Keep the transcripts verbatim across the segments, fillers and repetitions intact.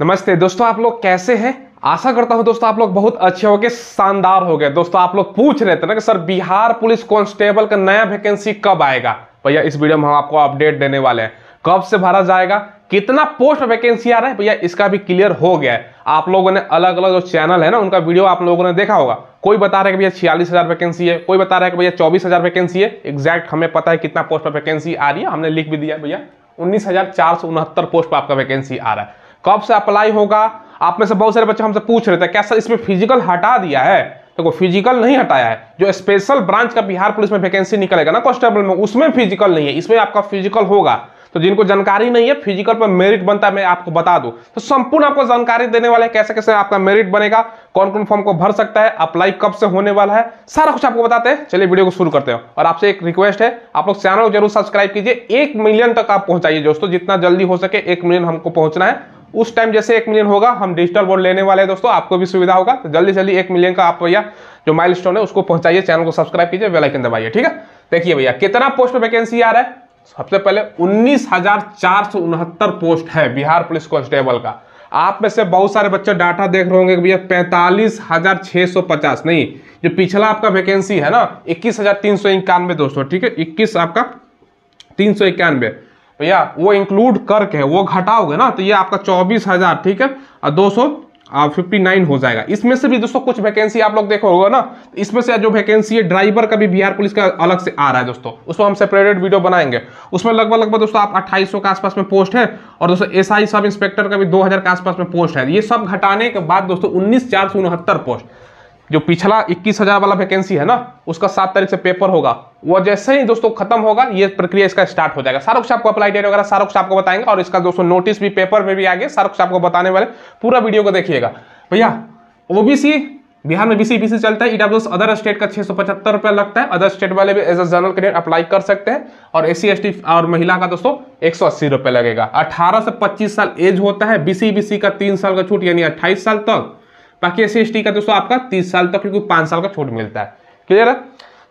नमस्ते दोस्तों, आप लोग कैसे हैं? आशा करता हूं दोस्तों आप लोग बहुत अच्छे हो गए, शानदार हो गए। दोस्तों आप लोग पूछ रहे थे ना कि सर बिहार पुलिस कांस्टेबल का नया वैकेंसी कब आएगा। भैया इस वीडियो में हम आपको अपडेट देने वाले हैं, कब से भरा जाएगा, कितना पोस्ट वैकेंसी आ रहा है। भैया इसका भी क्लियर हो गया है। आप लोगों ने अलग अलग जो चैनल है ना उनका वीडियो आप लोगों ने देखा होगा। कोई बता रहा है कि भैया छियालीस हजार वैकेंसी है, कोई बता रहा है कि भैया चौबीस हजार वैकेंसी है। एग्जैक्ट हमें पता है कितना पोस्ट पर वैकेंसी आ रही है, हमने लिख भी दिया भैया उन्नीस हजार चार सौ उनहत्तर पोस्ट पर आपका वैकेंसी आ रहा है। कब से अप्लाई होगा? आप में से बहुत सारे बच्चे हमसे पूछ रहे थे क्या सर इसमें फिजिकल हटा दिया है। देखो तो फिजिकल नहीं हटाया है, जो स्पेशल ब्रांच का बिहार पुलिस में वैकेंसी निकलेगा ना कांस्टेबल में, उसमें फिजिकल नहीं है, इसमें आपका फिजिकल होगा। तो जिनको जानकारी नहीं है फिजिकल पर मेरिट बनता है, मैं आपको बता दूं। तो संपूर्ण आपको जानकारी देने वाले हैं कैसे कैसे आपका मेरिट बनेगा, कौन कौन फॉर्म को भर सकता है, अप्लाई कब से होने वाला है, सारा कुछ आपको बताते हैं। चलिए वीडियो को शुरू करते हैं। और आपसे एक रिक्वेस्ट है, आप लोग चैनल को जरूर सब्सक्राइब कीजिए। एक मिलियन तक आप पहुंचाइए दोस्तों, जितना जल्दी हो सके एक मिलियन हमको पहुंचना है। उस टाइम जैसे एक मिलियन होगा हम डिजिटल बोर्ड लेने वाले हैं दोस्तों, आपको भी सुविधा होगा। तो जल्दी जल्दी एक मिलियन का आप भैया जो माइलस्टोन है उसको पहुंचाइए, चैनल को सब्सक्राइब कीजिए, बेल आइकन दबाइए, ठीक है। देखिए भैया कितना पोस्ट पे वैकेंसी आ रहा है। सबसे पहले उन्नीस हजार चार सौ उनहत्तर पोस्ट है बिहार पुलिस कांस्टेबल का। आप में से बहुत सारे बच्चे डाटा देख रहे होंगे भैया पैंतालीस हजार छह सौ पचास नहीं, जो पिछला आपका वैकेंसी है ना इक्कीस हजार तीन सौ इक्यानवे दोस्तों, ठीक है इक्कीस आपका तीन सौ इक्यानवे भैया वो इंक्लूड करके वो घटाओगे ना तो ये आपका चौबीस हजार ठीक है और दो सौ फिफ्टी नाइन हो जाएगा। इसमें से भी दोस्तों कुछ वैकेंसी आप लोग देखो होगा ना, इसमें से जो वैकेंसी है ड्राइवर का भी बिहार पुलिस का अलग से आ रहा है दोस्तों, उसमें हम सेपरेट वीडियो बनाएंगे। उसमें लगभग लगभग दोस्तों आप अट्ठाईस सौ के आसपास में पोस्ट है और दोस्तों एसआई सब इंस्पेक्टर का भी दो हजार के आसपास में पोस्ट है। ये सब घटाने के बाद दोस्तों उन्नीस चार सौ उनहत्तर पोस्ट जो पिछला इक्कीस हजार वाला वैकेंसी है ना उसका सात तारीख से पेपर होगा, वो जैसे ही दोस्तों खत्म होगा ये प्रक्रिया इसका स्टार्ट हो जाएगा। सारा कुछ आपको अप्लाई डेट वगैरह सारा कुछ आपको बताएंगे और इसका दोस्तों नोटिस भी पेपर में भी आ गया, सारा कुछ आपको बताने वाले। पूरा वीडियो को देखिएगा भैया। ओबीसी बिहार में बीसी बीसी चलता है, ईडब्ल्यूएस अदर स्टेट का छह सौ पचहत्तर रुपया लगता है, अदर स्टेट वाले भी as a general candidate apply कर सकते हैं। और एससी एसटी और महिला का दोस्तों एक सौ अस्सी रुपये लगेगा। अठारह से पच्चीस साल एज होता है, बीसी बीसी का तीन साल का छूट यानी अट्ठाईस साल तक, बाकी एस सी एस टी का दोस्तों आपका तीस साल तक, क्योंकि पाँच साल का छूट मिलता है। क्लियर है?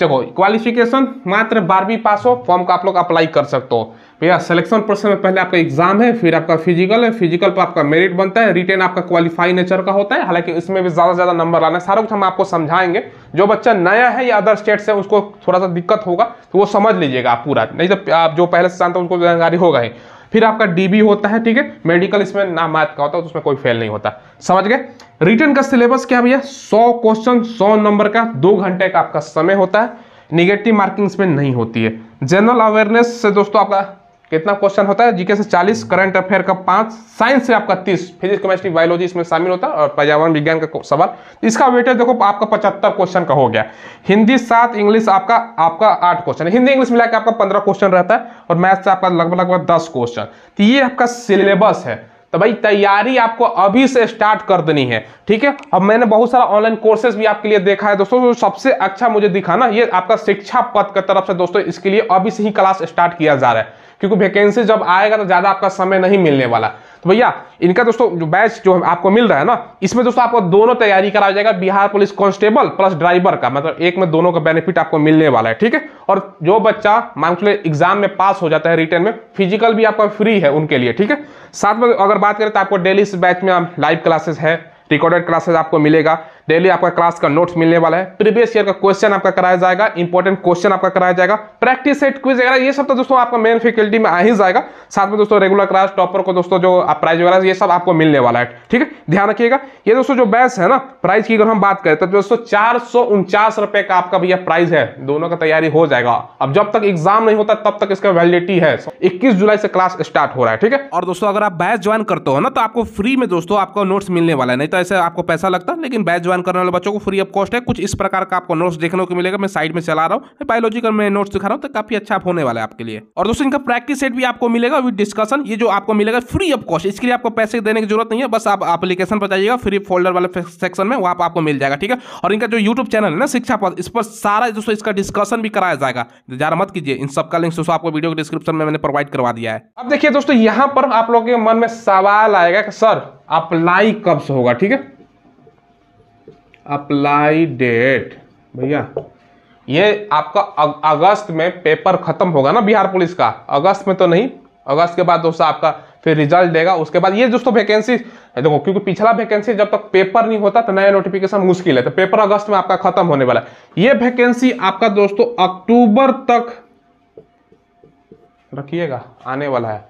देखो क्वालिफिकेशन मात्र बारहवीं पास हो, फॉर्म का आप लोग अप्लाई कर सकते हो भैया। सिलेक्शन प्रोसेस में पहले आपका एग्जाम है, फिर आपका फिजिकल है, फिजिकल पर आपका मेरिट बनता है, रिटेन आपका क्वालिफाई नेचर का होता है। हालांकि इसमें भी ज़्यादा से ज़्यादा नंबर लाना है, सारा कुछ हम आपको समझाएंगे। जो बच्चा नया है या अदर स्टेट से उसको थोड़ा सा दिक्कत होगा तो वो समझ लीजिएगा आप पूरा, नहीं तो आप जो पहले से जानते हो उनको जानकारी होगा ही। फिर आपका डीबी होता है, ठीक है मेडिकल इसमें ना मैथ का होता है तो उसमें कोई फेल नहीं होता, समझ गए। रिटर्न का सिलेबस क्या भैया, सौ क्वेश्चन सौ नंबर का, दो घंटे का आपका समय होता है। निगेटिव मार्किंग इसमें नहीं होती है। जनरल अवेयरनेस से दोस्तों आपका कितना क्वेश्चन होता है, जीके से चालीस, करंट अफेयर का पाँच, साइंस से आपका तीस, फिजिक्स केमिस्ट्री बायोलॉजी इसमें शामिल होता है और पर्यावरण विज्ञान का सवाल, इसका वेटेज देखो आपका पचहत्तर क्वेश्चन का हो गया। हिंदी सात, इंग्लिश आपका आपका आठ क्वेश्चन, हिंदी इंग्लिश मिला के आपका पंद्रह क्वेश्चन रहता है और मैथ से आपका लगभग लगभग दस क्वेश्चन। तो ये आपका सिलेबस है। तो भाई तैयारी आपको अभी से स्टार्ट कर देनी है, ठीक है। अब मैंने बहुत सारा ऑनलाइन कोर्सेज भी आपके लिए देखा है दोस्तों, तो सबसे अच्छा मुझे दिखा ना ये आपका शिक्षा पथ की तरफ से दोस्तों, इसके लिए अभी से ही क्लास स्टार्ट किया जा रहा है क्योंकि वैकेंसी जब आएगा तो ज़्यादा आपका समय नहीं मिलने वाला। तो भैया इनका दोस्तों जो बैच जो आपको मिल रहा है ना, इसमें दोस्तों आपको दोनों तैयारी कराया जाएगा, Bihar police constable plus driver का, मतलब एक में दोनों का बेनिफिट आपको मिलने वाला है, ठीक है। और जो बच्चा मान लो एग्जाम में पास हो जाता है रिटर्न में, फिजिकल भी आपका फ्री है उनके लिए, ठीक है। साथ में अगर बात करें तो आपको डेली इस बैच में आप लाइव क्लासेस है, रिकॉर्डेड क्लासेस आपको मिलेगा, डेली आपका क्लास का नोट्स मिलने वाला है, प्रीवियस ईयर का क्वेश्चन आपका कराया जाएगा, इंपॉर्टेंट क्वेश्चन आपका कराया जाएगा, प्रैक्टिस सेट क्विज वगैरह ये सब तो दोस्तों आपका मेन फैकल्टी में आ ही जाएगा। साथ में दोस्तों रेगुलर क्लास, टॉपर को दोस्तों जो प्राइज वगैरह ये सब आपको मिलने वाला है, ठीक है ध्यान रखिएगा। ये दोस्तों जो बैच है ना, प्राइस की अगर हम बात करें तो दोस्तों चार सौ उनचास रुपये का आपका भैया प्राइस है, दोनों का तैयारी हो जाएगा। अब जब तक एग्जाम नहीं होता तब तक इसका वैलिडिटी है, इक्कीस जुलाई से क्लास स्टार्ट हो रहा है, ठीक है। और दोस्तों अगर आप बैच ज्वाइन करते हो ना तो आपको फ्री में दोस्तों आपको नोट्स मिलने वाला है, नहीं तो ऐसे आपको पैसा लगता है, लेकिन बैच करने वाले बच्चों को फ्री ऑफ कॉस्ट है। कुछ इस प्रकार का आपको नोट्स देखने को मिलेगा, मैं साइड में चला रहा हूँ, बायोलॉजी का मैं नोट्स दिखा रहा हूँ, तो काफी अच्छा होने वाला है आपके लिए। और दोस्तों इनका प्रैक्टिस सेट भी आपको मिलेगा विद डिस्कशन, ये जो आपको मिलेगा फ्री ऑफ कॉस्ट, इसके लिए आपको पैसे देने की जरूरत नहीं है, बस आप एप्लीकेशन पर जाइएगा फ्री फोल्डर वाले सेक्शन में, वहाँ आपको मिल जाएगा, ठीक है। और इनका जो यूट्यूब चैनल है ना शिक्षा पथ, इस पर सारा दोस्तों इसका डिस्कशन भी कराया जाएगा, जरा मत कीजिए। इन सबका लिंक दोस्तों आपको वीडियो के डिस्क्रिप्शन में मैंने प्रोवाइड करवा दिया है। अब देखिए दोस्तों यहाँ पर आप लोगों के मन में सवाल आएगा कि सर अप्लाई कब से होगा, ठीक है अप्लाई डेट। भैया ये आपका अगस्त में पेपर खत्म होगा ना बिहार पुलिस का, अगस्त में तो नहीं, अगस्त के बाद दोस्तों आपका फिर रिजल्ट देगा। उसके बाद ये दोस्तों वैकेंसी देखो, क्योंकि पिछला वैकेंसी जब तक पेपर नहीं होता तो नया नोटिफिकेशन मुश्किल है, तो पेपर अगस्त में आपका खत्म होने वाला है। ये वैकेंसी आपका दोस्तों अक्टूबर तक रखिएगा आने वाला है,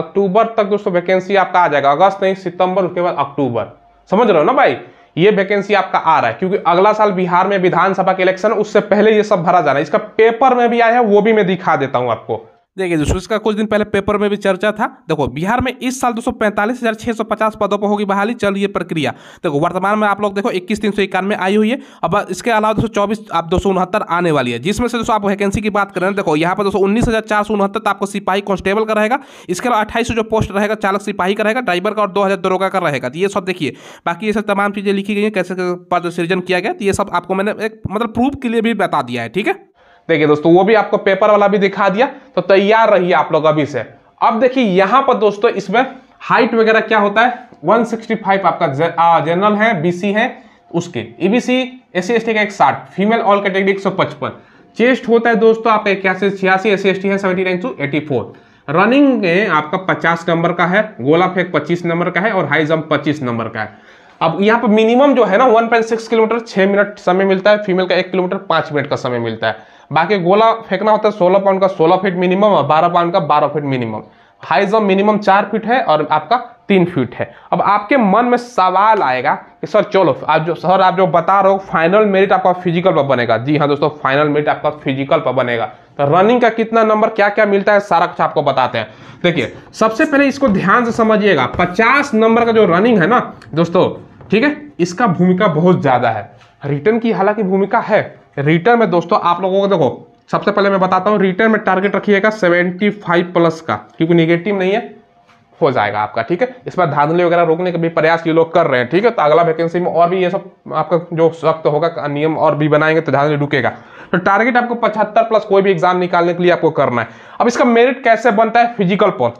अक्टूबर तक दोस्तों वैकेंसी आपका आ जाएगा, अगस्त नहीं सितंबर, उसके बाद अक्टूबर, समझ रहे हो ना भाई। ये वैकेंसी आपका आ रहा है क्योंकि अगला साल बिहार में विधानसभा के इलेक्शन, उससे पहले ये सब भरा जाना है। इसका पेपर में भी आया है, वो भी मैं दिखा देता हूं आपको। देखिए दोस्तों, इसका कुछ दिन पहले पेपर में भी चर्चा था। देखो बिहार में इस साल दोस्तों पैंतालीस हजार छह सौ पचास पदों पर होगी बहाली, चल ये प्रक्रिया। देखो वर्तमान में आप लोग देखो इक्कीस तीन सौ इक्यानवे आई हुई है। अब इसके अलावा दोस्तों चौबीस आप दो सौ उनहत्तर आने वाली है, जिसमें से दोस्तों आप वैकेंसी की बात करें। देखो यहाँ पर दोस्तों उन्नीस हजार चार सौ उनहत्तर आपको सिपाही कांस्टेबल का रहेगा, इसके अलावा अट्ठाईस सौ जो पोस्ट रहेगा चालक सिपाही का रहेगा, ड्राइवर का, और दो हजार दरोगा का रहेगा। ये सब देखिए, बाकी ये सब तमाम चीजें लिखी गई है, कैसे पद सृजन किया गया, ये सब आपको मैंने एक मतलब प्रूफ के लिए भी बता दिया है, ठीक है। देखिए दोस्तों वो भी आपको पेपर वाला भी दिखा दिया, तो तैयार रहिए आप लोग अभी से। अब देखिए यहाँ पर दोस्तों इसमें हाइट वगैरह क्या होता है, एक सौ पैंसठ आपका जे, आ, जनरल है, बीसी है, उसके ईबीसी एससी एसटी का एक साठ, फीमेल ऑल कैटेगरी एक सौ पचपन, चेस्ट होता है दोस्तों आपका इक्यासी छियासी, एससी एसटी है seventy nine to eighty four, running में आपका पचास नंबर का है, गोला फेंक पच्चीस नंबर का है, और हाई जम्प पच्चीस नंबर का है। अब यहाँ पर मिनिमम जो है ना एक पॉइंट छह किलोमीटर छह मिनट समय मिलता है, फीमेल का एक किलोमीटर पाँच मिनट का समय मिलता है। बाकी गोला फेंकना होता है सोलह पाउंड का सोलह फीट मिनिमम, और बारह पाउंड का बारह feet minimum. High jump minimum चार फीट है और आपका तीन फीट है। अब आपके मन में सवाल आएगा कि सर चलो आप जो सर आप जो बता रहे हो फाइनल मेरिट आपका फिजिकल पर बनेगा। जी हाँ दोस्तों, फाइनल मेरिट आपका फिजिकल पर बनेगा। तो रनिंग का कितना नंबर क्या क्या मिलता है सारा कुछ आपको बताते हैं। देखिए सबसे पहले इसको ध्यान से समझिएगा, पचास नंबर का जो रनिंग है ना दोस्तों, ठीक है, इसका भूमिका बहुत ज्यादा है। रिटर्न की हालांकि भूमिका है, रिटर्न में दोस्तों आप लोगों को देखो सबसे पहले मैं बताता हूँ, रिटर्न में टारगेट रखिएगा पचहत्तर प्लस का, क्योंकि नेगेटिव नहीं है, हो जाएगा आपका, ठीक है। इस पर धांधली वगैरह रोकने का भी प्रयास ये लोग कर रहे हैं, ठीक है। तो अगला वैकेंसी में और भी ये सब आपका जो सख्त होगा नियम और भी बनाएंगे, तो धांधली रुकेगा। तो टारगेट आपको पचहत्तर प्लस कोई भी एग्जाम निकालने के लिए आपको करना है। अब इसका मेरिट कैसे बनता है फिजिकल पर,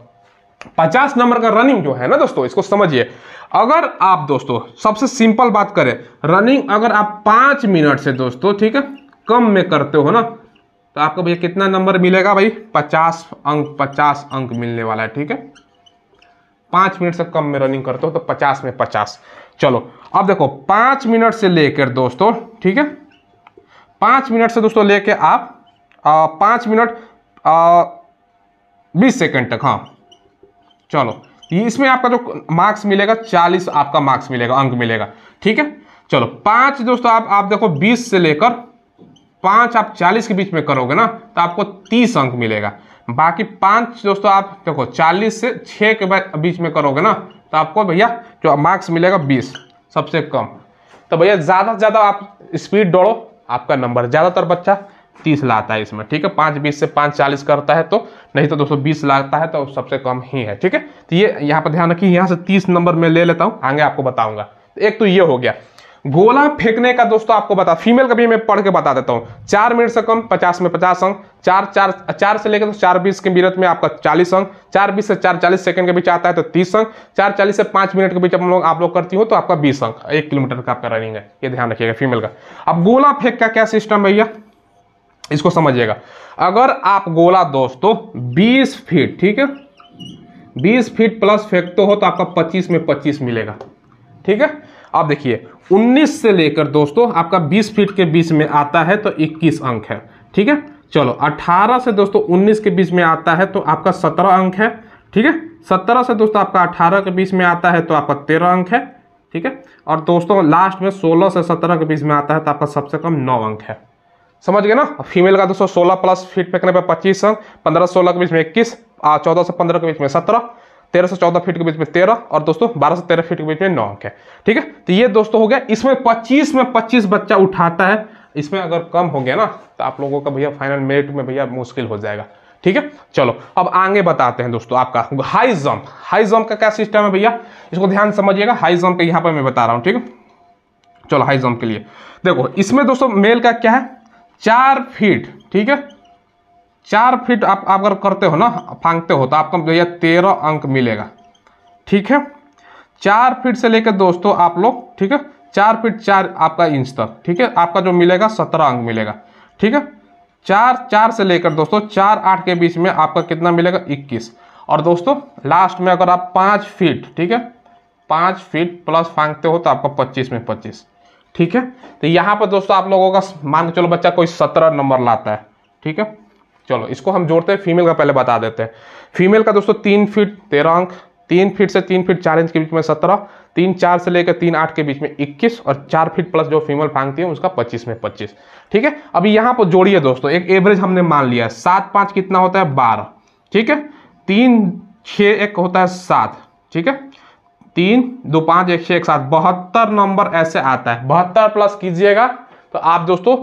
पचास नंबर का रनिंग जो है ना दोस्तों, इसको समझिए। अगर आप दोस्तों सबसे सिंपल बात करें, रनिंग अगर आप पांच मिनट से दोस्तों ठीक है कम में करते हो ना, तो आपको भैया कितना नंबर मिलेगा भाई, पचास अंक, पचास अंक मिलने वाला है, ठीक है। पांच मिनट से कम में रनिंग करते हो तो पचास में पचास। चलो अब देखो पांच मिनट से लेकर दोस्तों ठीक है, पांच मिनट से दोस्तों लेके आप आ, पांच मिनट बीस सेकेंड तक, हाँ चलो इसमें आपका जो मार्क्स मिलेगा चालीस आपका मार्क्स मिलेगा, अंक मिलेगा, ठीक है। चलो पांच दोस्तों आप आप देखो बीस से लेकर पांच आप चालीस के बीच में करोगे ना, तो आपको तीस अंक मिलेगा। बाकी पांच दोस्तों आप देखो चालीस से छः के बीच में करोगे ना, तो आपको भैया जो मार्क्स मिलेगा बीस, सबसे कम। तो भैया ज़्यादा से ज़्यादा आप स्पीड दौड़ो, आपका नंबर ज़्यादातर बच्चा तीस लाता है इसमें, ठीक है। पाँच बीस से पाँच चालीस करता है, तो नहीं तो दोस्तों बीस लाता है तो सबसे कम ही है, ठीक है। तो ये यहाँ पर ध्यान रखिए, यहाँ से तीस नंबर मैं ले लेता हूँ, आगे आपको बताऊँगा। तो एक तो ये हो गया। गोला फेंकने का दोस्तों आपको बता, फीमेल का भी मैं पढ़ के बता देता हूँ, चार मिनट से कम पचास में पचास अंक, चार चार चार से लेकर तो चार बीस के मिनट में आपका चालीस अंक, चार बीस से चार चालीस सेकंड के बीच आता है तो तीस अंक, चार चालीस से पाँच मिनट के बीच आप लोग आप लोग करती हो तो आपका बीस अंक, एक किलोमीटर का आपका रनिंग है, ये ध्यान रखिएगा फीमेल का। अब गोला फेंक का क्या सिस्टम भैया, इसको समझिएगा। अगर आप गोला दोस्तों बीस फीट ठीक है बीस फीट प्लस फेंकते हो तो आपका पच्चीस में पच्चीस मिलेगा, ठीक है। अब देखिए उन्नीस से लेकर दोस्तों आपका बीस फीट के बीच में आता है तो इक्कीस अंक है, ठीक है। चलो अठारह से दोस्तों उन्नीस के बीच में आता है तो आपका सत्रह अंक है, ठीक है। सत्रह से दोस्तों आपका अठारह के बीच में आता है तो आपका तेरह अंक है, ठीक है। और दोस्तों लास्ट में सोलह से सत्रह के बीच में आता है तो आपका सबसे कम नौ अंक है, समझ गए ना। फीमेल का दोस्तों सोलह प्लस फीट फेंकने पर पच्चीस अंक, पंद्रह से सोलह के बीच में इक्कीस, चौदह से पंद्रह के बीच में सत्रह, तेरह से चौदह फीट के बीच में तेरह, और दोस्तों बारह से तेरह फीट के बीच में नौ अंक है, ठीक है। तो ये दोस्तों हो गया। इसमें पच्चीस में पच्चीस बच्चा उठाता है, इसमें अगर कम हो गया ना तो आप लोगों का भैया फाइनल मेरिट में भैया मुश्किल हो जाएगा, ठीक है। चलो अब आगे बताते हैं दोस्तों आपका हाई जम्प, हाई जम्प का क्या सिस्टम है भैया, इसको ध्यान समझिएगा। हाई जम्प का यहाँ पर मैं बता रहा हूँ, ठीक है। चलो हाई जम्प के लिए देखो इसमें दोस्तों मेल का क्या है, चार फीट ठीक है, चार फीट आप अगर करते हो ना फांगते हो तो आपको भैया तेरह अंक मिलेगा, ठीक है। चार फीट से लेकर दोस्तों आप लोग ठीक है चार फीट चार आपका इंच तक, ठीक है, आपका जो मिलेगा सत्रह अंक मिलेगा, ठीक है। चार चार से लेकर दोस्तों चार आठ के बीच में आपका कितना मिलेगा, इक्कीस। और दोस्तों लास्ट में अगर आप पाँच फीट ठीक है पाँच फीट प्लस फांगते हो तो आपका पच्चीस में पच्चीस ठीक है। तो यहाँ पर दोस्तों आप लोगों का मान के चलो बच्चा कोई सत्रह नंबर लाता है ठीक है। चलो इसको हम जोड़ते हैं, फीमेल का पहले बता देते हैं। फीमेल का दोस्तों तीन फीट तेरह अंक, तीन फीट से तीन फीट चार इंच के बीच में सत्रह, तीन चार से लेकर तीन आठ के बीच में इक्कीस और चार फीट प्लस जो फीमेल फांगती है उसका पच्चीस में पच्चीस ठीक है। अभी यहाँ पर जोड़िए दोस्तों, एक एवरेज हमने मान लिया है, सात पाँच कितना होता है बारह ठीक है, तीन छः एक होता है सात ठीक है, तीन दो पाँच एक छः एक सात बहत्तर नंबर ऐसे आता है। बहत्तर प्लस कीजिएगा तो आप दोस्तों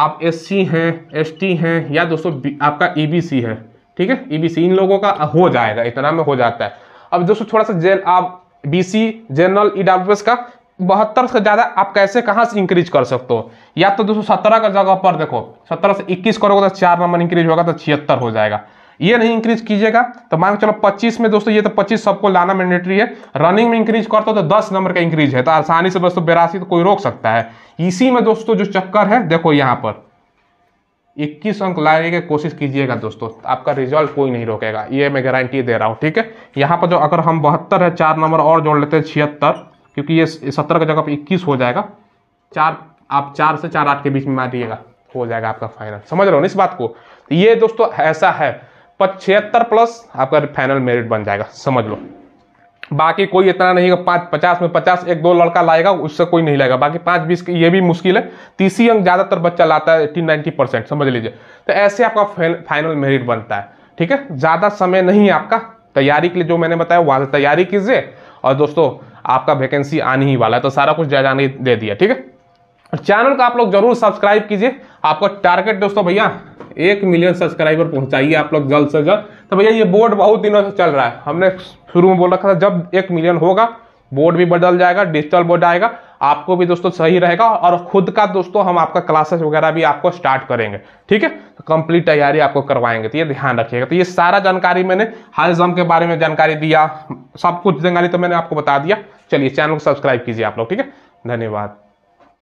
आप एससी हैं, एसटी हैं या दोस्तों आपका ईबीसी है ठीक है, ईबीसी इन लोगों का हो जाएगा, इतना में हो जाता है। अब दोस्तों थोड़ा सा जेल आप बीसी जनरल ईडब्ल्यूएस का बहत्तर से ज़्यादा आप कैसे कहाँ से इंक्रीज कर सकते हो, या तो दोस्तों सत्रह का जगह पर देखो सत्रह से इक्कीस करोगे तो चार नंबर इंक्रीज होगा तो छिहत्तर हो जाएगा, ये नहीं इंक्रीज कीजिएगा तो मान के चलो पच्चीस में दोस्तों ये तो पच्चीस सबको लाना मैंडेटरी है। रनिंग में इंक्रीज करते हो तो दस नंबर का इंक्रीज है तो आसानी से दोस्तों बेरासी तो कोई रोक सकता है। इसी में दोस्तों जो चक्कर है देखो यहाँ पर इक्कीस अंक लाने की कोशिश कीजिएगा दोस्तों, आपका रिजल्ट कोई नहीं रोकेगा, ये मैं गारंटी दे रहा हूँ ठीक है। यहाँ पर जो अगर हम बहत्तर है चार नंबर और जोड़ लेते हैं छिहत्तर, क्योंकि ये सत्तर का जगह पर इक्कीस हो जाएगा, चार आप चार से चार आठ के बीच में मारिएगा हो जाएगा आपका फाइनल, समझ रहे हो ना इस बात को। तो ये दोस्तों ऐसा है पचहत्तर प्लस आपका फाइनल मेरिट बन जाएगा समझ लो, बाकी कोई इतना नहीं होगा। पाँच पचास में पचास एक दो लड़का लाएगा उससे कोई नहीं लाएगा, बाकी पाँच बीस की ये भी मुश्किल है। तीसरी अंक ज़्यादातर बच्चा लाता है एट्टी नाइन्टी परसेंट समझ लीजिए, तो ऐसे आपका फाइनल मेरिट बनता है ठीक है। ज़्यादा समय नहीं है आपका, तैयारी के लिए जो मैंने बताया वहाँ से तैयारी कीजिए और दोस्तों आपका वैकेंसी आने ही वाला है, तो सारा कुछ जाने दे दिया ठीक है। और चैनल को आप लोग जरूर सब्सक्राइब कीजिए, आपका टारगेट दोस्तों भैया एक मिलियन सब्सक्राइबर पहुंचाइए आप लोग जल्द से जल्द। तो भैया ये बोर्ड बहुत दिनों से चल रहा है, हमने शुरू में बोल रखा था जब एक मिलियन होगा बोर्ड भी बदल जाएगा, डिजिटल बोर्ड आएगा, आपको भी दोस्तों सही रहेगा और खुद का दोस्तों हम आपका क्लासेस वगैरह भी आपको स्टार्ट करेंगे ठीक है, कंप्लीट तैयारी आपको करवाएंगे, तो ये ध्यान रखिएगा। तो ये सारा जानकारी मैंने हाई जंप के बारे में जानकारी दिया, सब कुछ जानकारी तो मैंने आपको बता दिया। चलिए चैनल को सब्सक्राइब कीजिए आप लोग ठीक है, धन्यवाद।